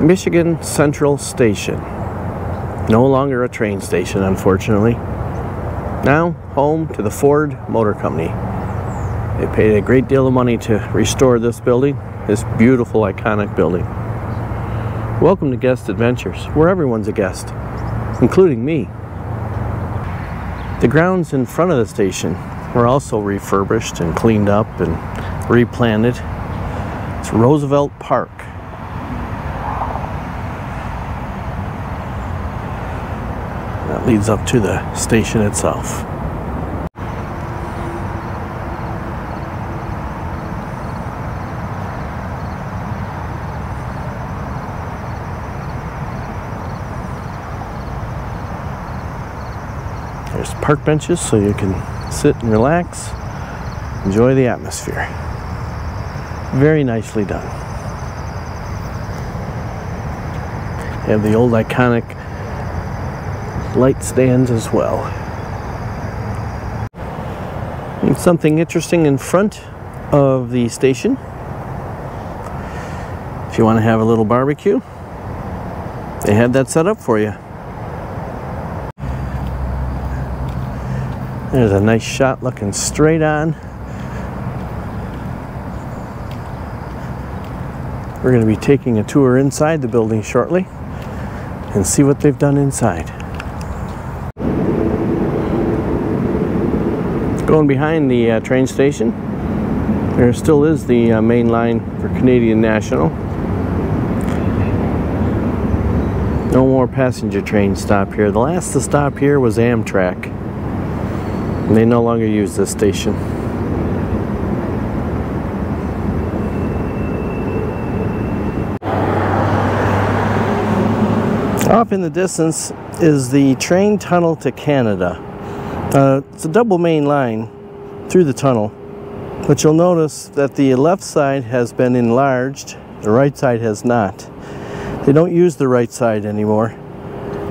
Michigan Central Station. No longer a train station, unfortunately. Now home to the Ford Motor Company. They paid a great deal of money to restore this building, this beautiful, iconic building. Welcome to Guest Adventures, where everyone's a guest, including me. The grounds in front of the station were also refurbished and cleaned up and replanted. It's Roosevelt Park. That leads up to the station itself. There's park benches so you can sit and relax, enjoy the atmosphere. Very nicely done. They have the old iconic light stands as well. And something interesting in front of the station. If you want to have a little barbecue, they have that set up for you. There's a nice shot looking straight on. We're going to be taking a tour inside the building shortly and see what they've done inside. Going behind the train station, there still is the main line for Canadian National. No more passenger trains stop here. The last to stop here was Amtrak. They no longer use this station. Off in the distance is the train tunnel to Canada. It's a double main line through the tunnel, but you'll notice that the left side has been enlarged, the right side has not. They don't use the right side anymore.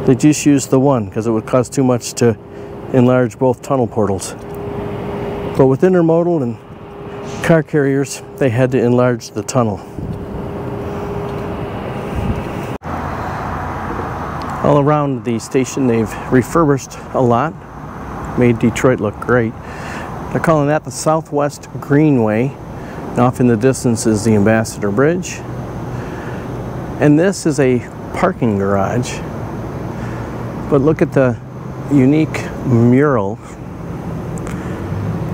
They just use the one because it would cost too much to enlarge both tunnel portals. But with intermodal and car carriers, they had to enlarge the tunnel. All around the station, they've refurbished a lot, made Detroit look great. They're calling that the Southwest Greenway. And off in the distance is the Ambassador Bridge. And this is a parking garage. But look at the unique mural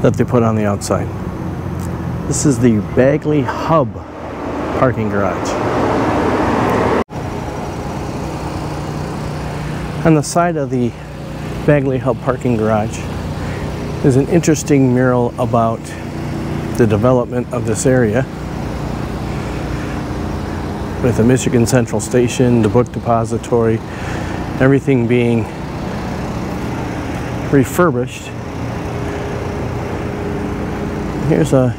that they put on the outside. This is the Bagley Hub parking garage. On the side of the Bagley Hub parking garage is an interesting mural about the development of this area with the Michigan Central Station, the book depository, everything being refurbished. Here's a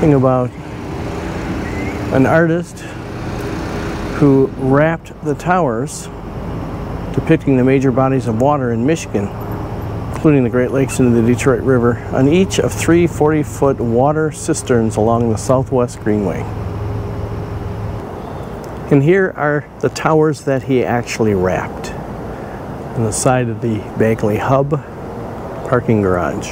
thing about an artist who wrapped the towers depicting the major bodies of water in Michigan, including the Great Lakes and the Detroit River, on each of 3 40-foot water cisterns along the Southwest Greenway. And here are the towers that he actually wrapped on the side of the Bagley Hub parking garage.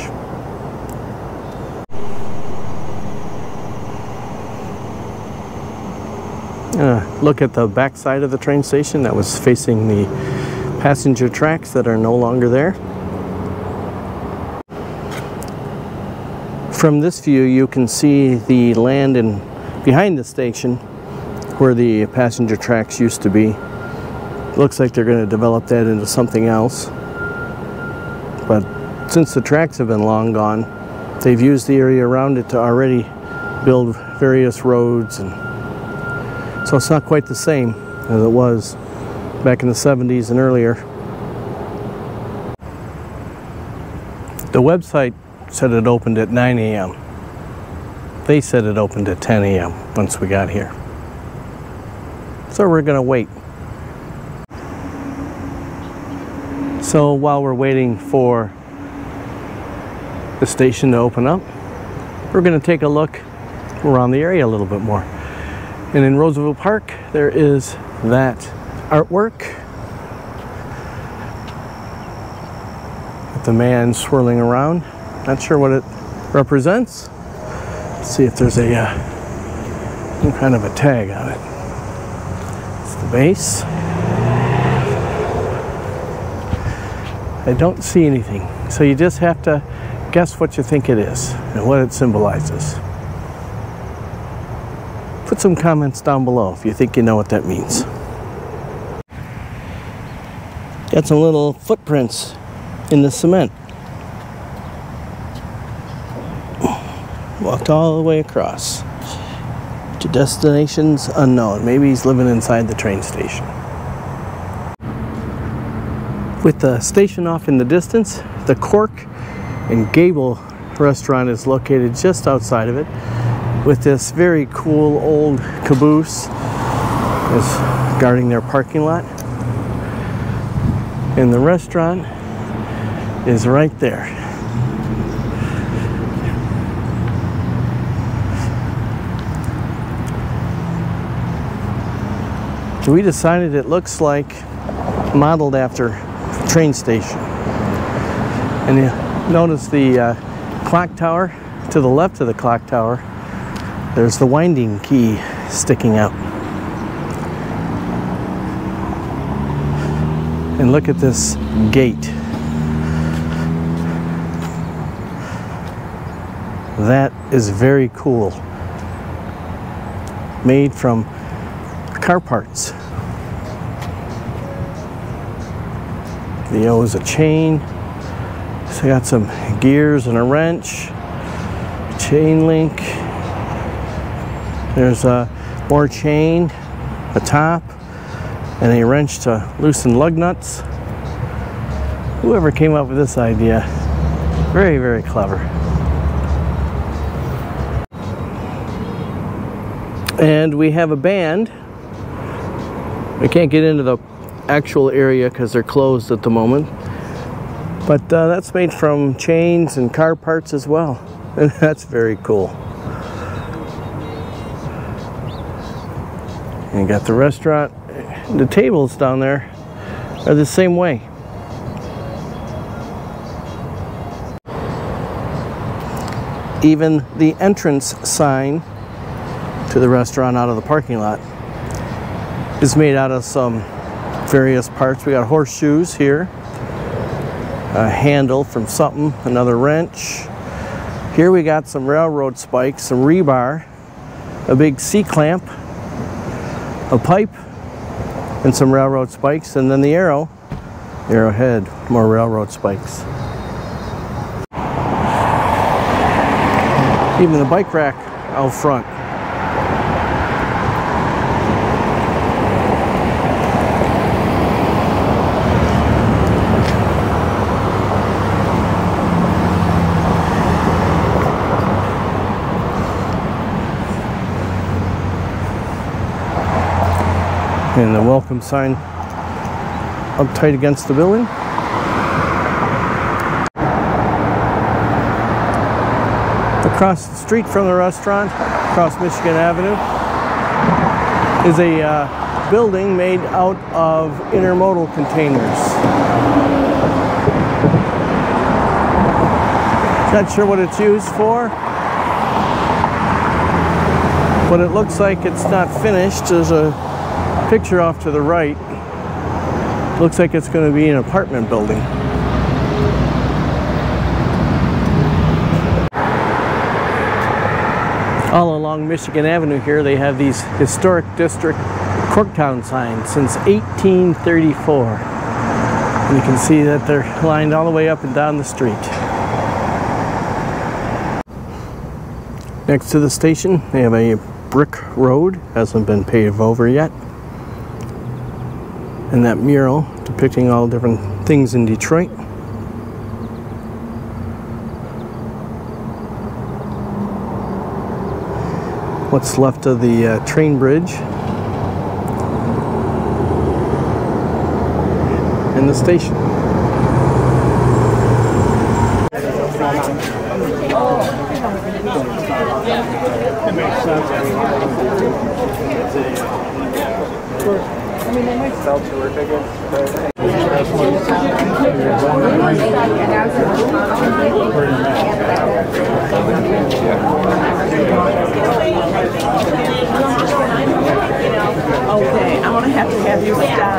Look at the back side of the train station that was facing the passenger tracks that are no longer there. From this view you can see the land in behind the station where the passenger tracks used to be. Looks like they're going to develop that into something else. But since the tracks have been long gone, they've used the area around it to already build various roads. And so it's not quite the same as it was back in the 70s and earlier. The website said it opened at 9 a.m. They said it opened at 10 a.m. once we got here. So we're going to wait. So while we're waiting for the station to open up, we're going to take a look around the area a little bit more. And in Roosevelt Park, there is that artwork. The man swirling around. Not sure what it represents. Let's see if there's a some kind of a tag on it. It's the base. I don't see anything, so you just have to guess what you think it is and what it symbolizes. Put some comments down below if you think you know what that means. Got some little footprints in the cement. Walked all the way across to destinations unknown. Maybe he's living inside the train station. With the station off in the distance, the Cork and Gable restaurant is located just outside of it, with this very cool old caboose is guarding their parking lot. And the restaurant is right there. We decided it looks like modeled after the train station. And you notice the clock tower. To the left of the clock tower, there's the winding key sticking out. And look at this gate. That is very cool. Made from car parts. The O is a chain. So got some gears and a wrench. Chain link. There's a more chain, a top, and a wrench to loosen lug nuts. Whoever came up with this idea, very, very clever. And we have a band. We can't get into the actual area because they're closed at the moment. But that's made from chains and car parts as well. And that's very cool. And you got the restaurant. The tables down there are the same way. Even the entrance sign to the restaurant out of the parking lot. It's made out of some various parts. We got horseshoes here, a handle from something, another wrench. Here we got some railroad spikes, some rebar, a big C-clamp, a pipe, and some railroad spikes, and then the arrow, arrowhead, more railroad spikes. Even the bike rack out front. And the welcome sign up tight against the building. Across the street from the restaurant, across Michigan Avenue, is a building made out of intermodal containers. Not sure what it's used for, but it looks like it's not finished. There's a picture off to the right, looks like it's going to be an apartment building. All along Michigan Avenue here they have these historic district Corktown signs since 1834. And you can see that they're lined all the way up and down the street. Next to the station they have a brick road, hasn't been paved over yet. And that mural depicting all different things in Detroit. What's left of the train bridge. And the station. It makes sense. I mean, they might sell tour tickets. Okay, I'm going to have you stop.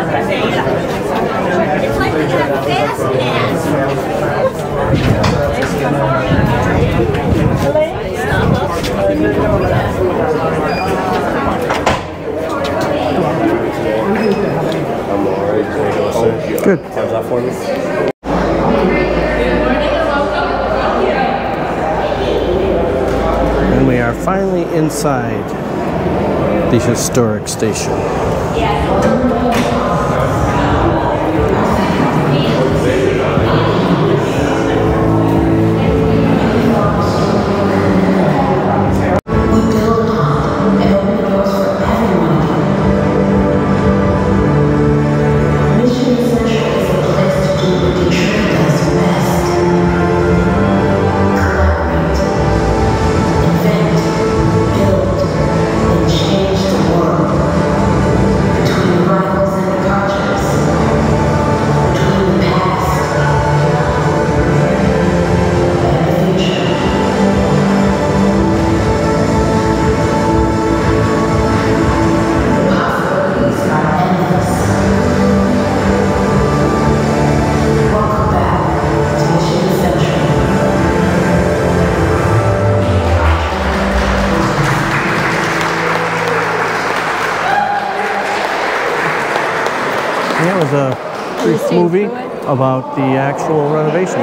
It's like we have fast pass. Good. Time's up for me. And we are finally inside the historic station. Movie about the actual renovations.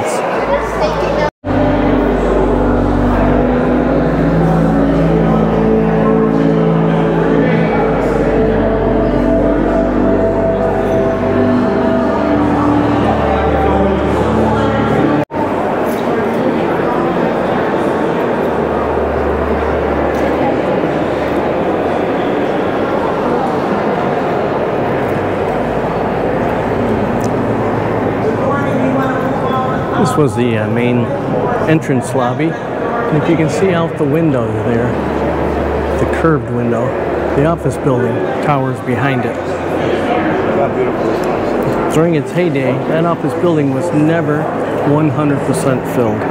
This was the main entrance lobby, and if you can see out the window there, the curved window, the office building towers behind it. During its heyday, that office building was never 100% filled.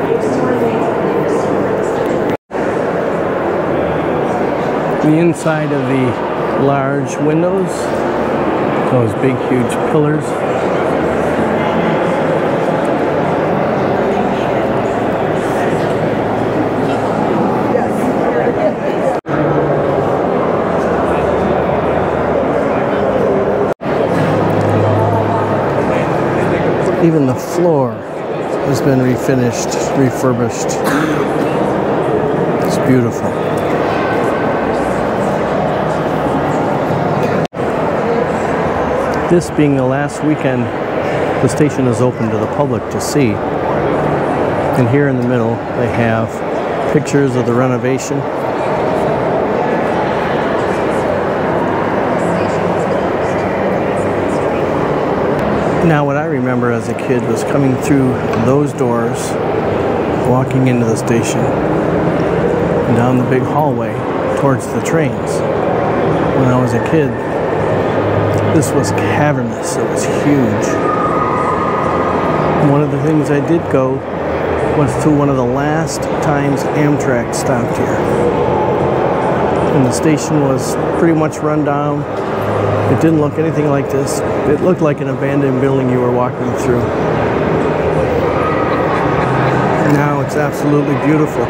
The inside of the large windows, those big huge pillars, even the floor has been refinished, refurbished. It's beautiful. This being the last weekend the station is open to the public to see. And here in the middle they have pictures of the renovation. Now, what I remember as a kid was coming through those doors, walking into the station, and down the big hallway towards the trains. When I was a kid, this was cavernous. It was huge. One of the things I did go was to one of the last times Amtrak stopped here. And the station was pretty much run down. It didn't look anything like this. It looked like an abandoned building you were walking through. Now it's absolutely beautiful.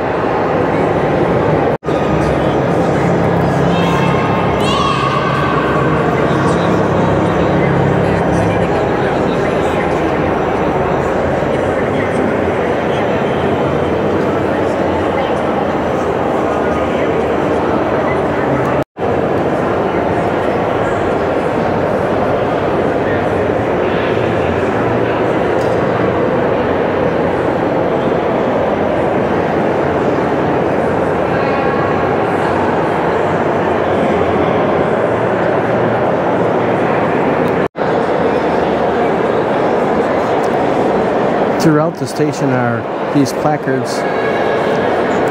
Throughout the station are these placards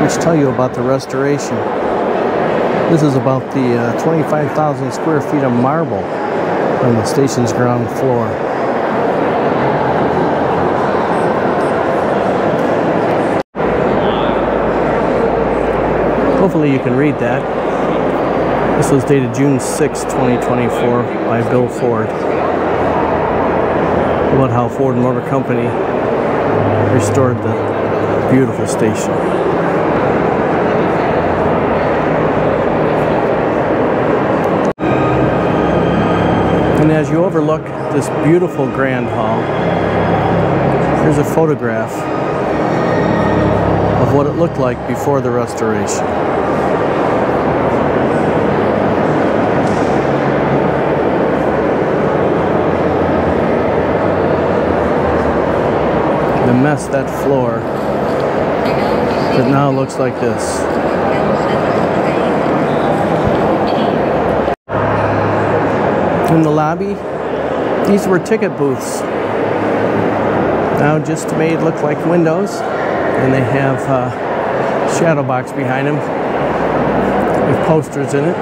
which tell you about the restoration. This is about the 25,000 square feet of marble on the station's ground floor. Hopefully you can read that. This was dated June 6, 2024 by Bill Ford, about how Ford Motor Company restored the beautiful station. And as you overlook this beautiful grand hall, here's a photograph of what it looked like before the restoration. The mess, that floor, that now looks like this. In the lobby, these were ticket booths, now just made look like windows, and they have a shadow box behind them with posters in it.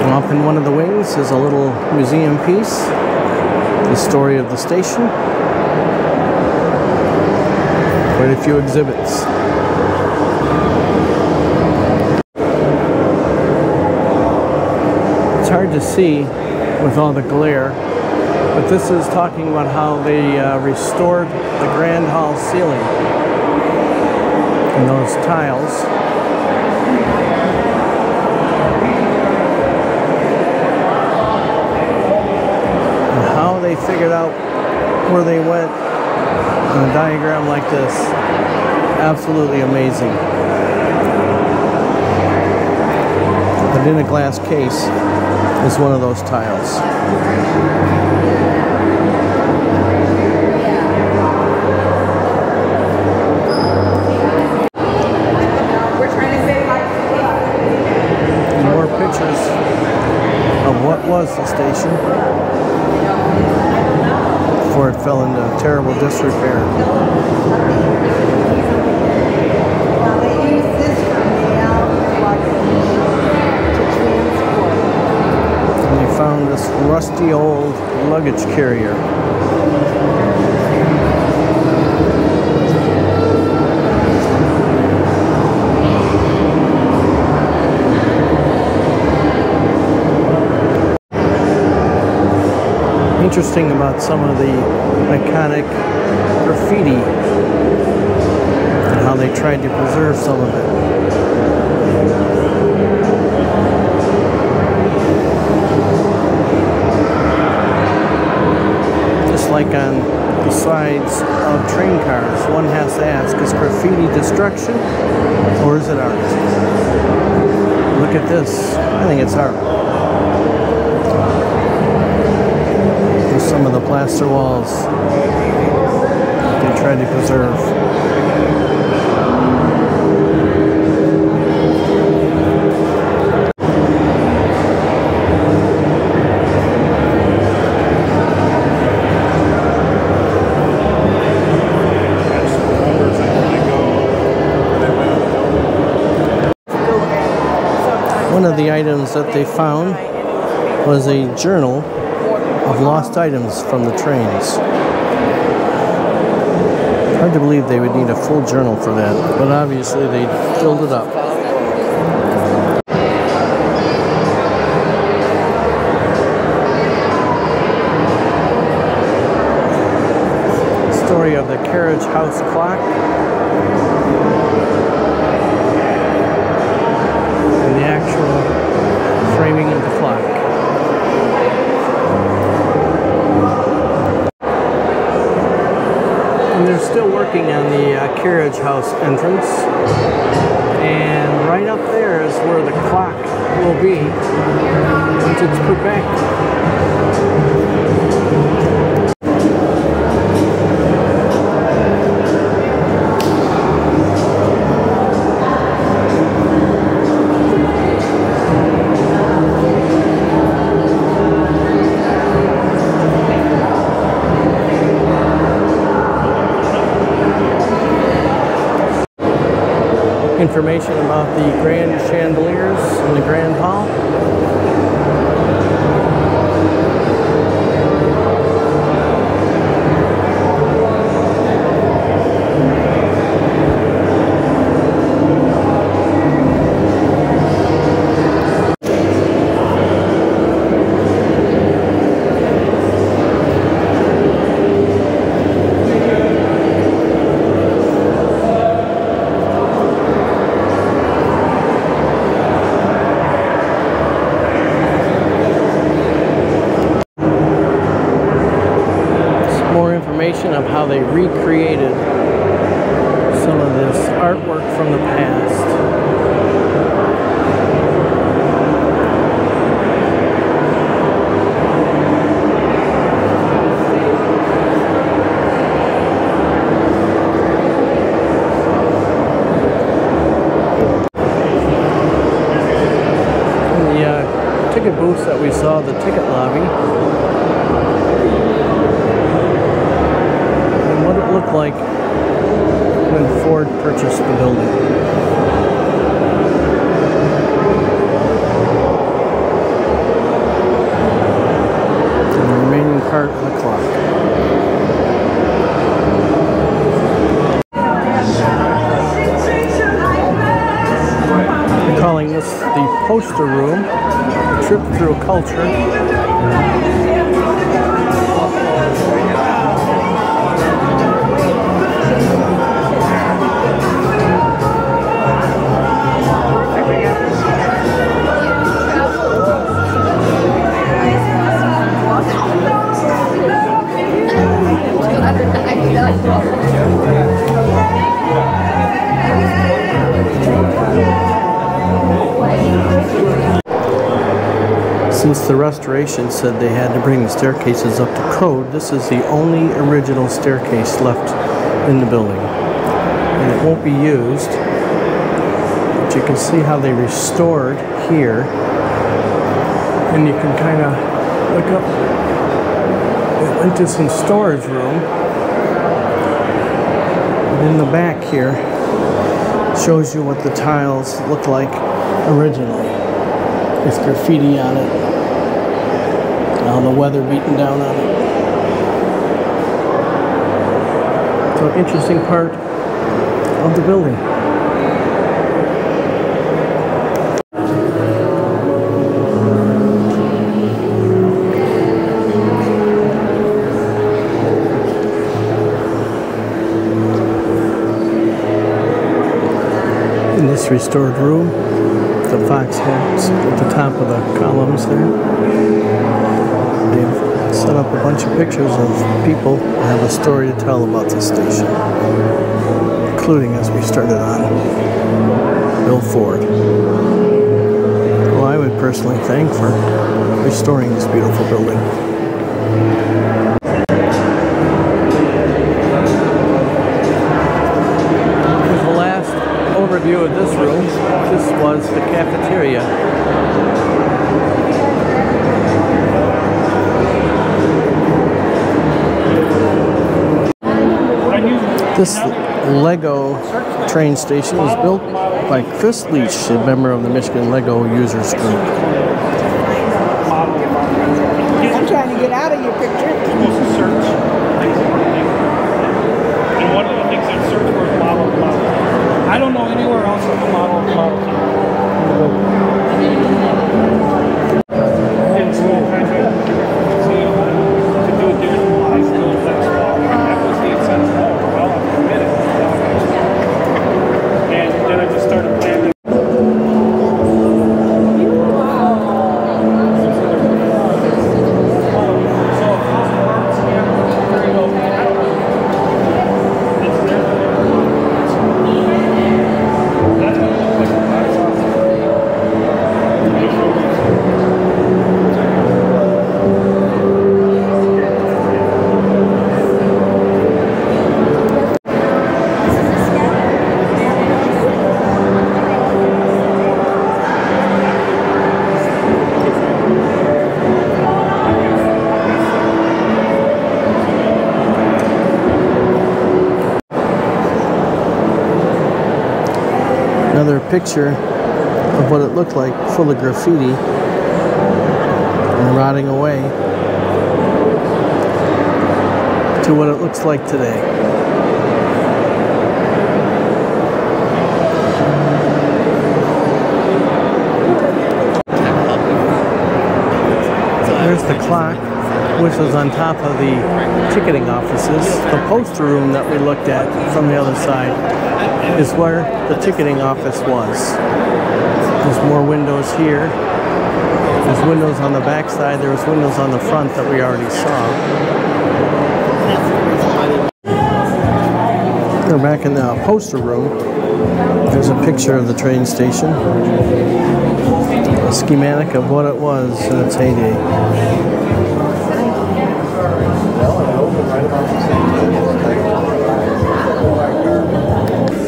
And off in one of the wings is a little museum piece, the story of the station. Quite a few exhibits. Hard to see with all the glare, but this is talking about how they restored the grand hall ceiling and those tiles. And how they figured out where they went on a diagram like this. Absolutely amazing. But in a glass case is one of those tiles. More pictures of what was the station before it fell into terrible disrepair. Found this rusty old luggage carrier. Interesting about some of the iconic graffiti and how they tried to preserve some of it. Like on the sides of train cars, one has to ask, is graffiti destruction or is it art? Look at this. I think it's art. There's some of the plaster walls they tried to preserve. One of the items that they found was a journal of lost items from the trains. Hard to believe they would need a full journal for that, but obviously they filled it up. The story of the carriage house clock. Framing of the clock. And they're still working on the carriage house entrance. And right up there is where the clock will be once it's put back. information about the grand chandeliers in the grand hall. Of how they recreated some of this artwork from the past. In the ticket booths that we saw, the ticket lobby. Looked like when Ford purchased the building. Since the restoration said they had to bring the staircases up to code, this is the only original staircase left in the building. And it won't be used, but you can see how they restored here. And you can kind of look up into some storage room. And in the back here, shows you what the tiles look like originally, with graffiti on it. All the weather beaten down on it. So, interesting part of the building. In this restored room, the fox hats at the top of the columns there. They've set up a bunch of pictures of people who have a story to tell about this station, including, as we started on, Bill Ford, who I would personally thank for restoring this beautiful building. Here's the last overview of this room. This was the cafeteria. This LEGO train station was built by Chris Leach, a member of the Michigan LEGO Users Group. I'm trying to get out of your picture. And one of the things that search for is model of model. I don't know anywhere else with the model of model. And so we'll kind of to do it different. picture of what it looked like, full of graffiti and rotting away, to what it looks like today. There's the clock, which was on top of the ticketing offices. The poster room that we looked at from the other side is where the ticketing office was. There's more windows here. There's windows on the back side. There was windows on the front that we already saw. We're back in the poster room. There's a picture of the train station. A schematic of what it was in its heyday.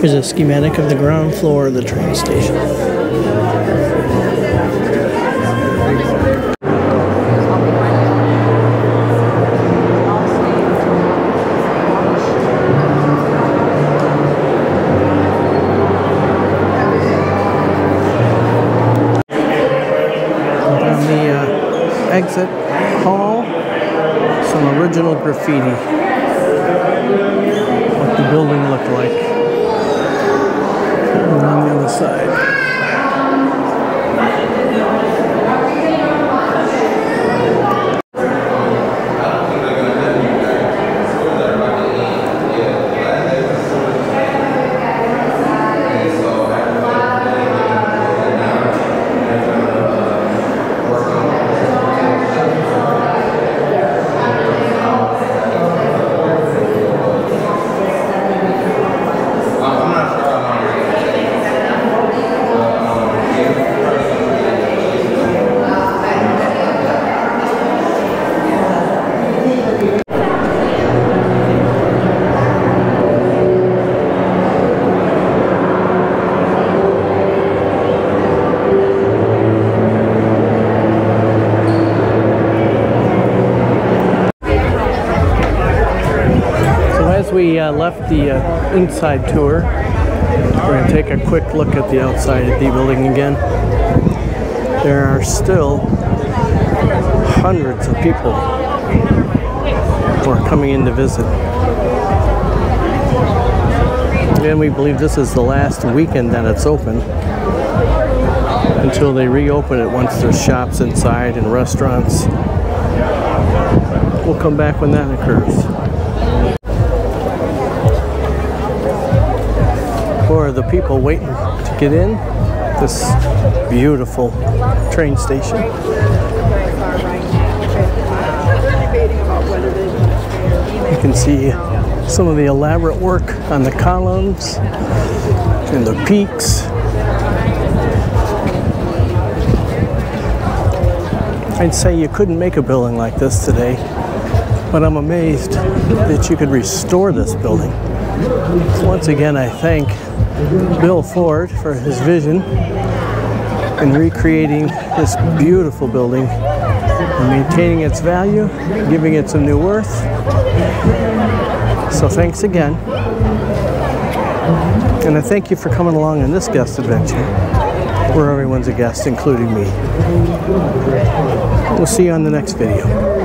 Here's a schematic of the ground floor of the train station. Exit hall, some original graffiti, what the building looked like, and on the other side. Left the inside tour. We're going to take a quick look at the outside of the building again. There are still hundreds of people who are coming in to visit. And we believe this is the last weekend that it's open until they reopen it once there's shops inside and restaurants. We'll come back when that occurs. Or the people waiting to get in this beautiful train station. You can see some of the elaborate work on the columns and the peaks. I'd say you couldn't make a building like this today, but I'm amazed that you could restore this building. Once again, I thank Bill Ford for his vision in recreating this beautiful building and maintaining its value, giving it some new worth. So thanks again. And I thank you for coming along in this guest adventure, where everyone's a guest, including me. We'll see you on the next video.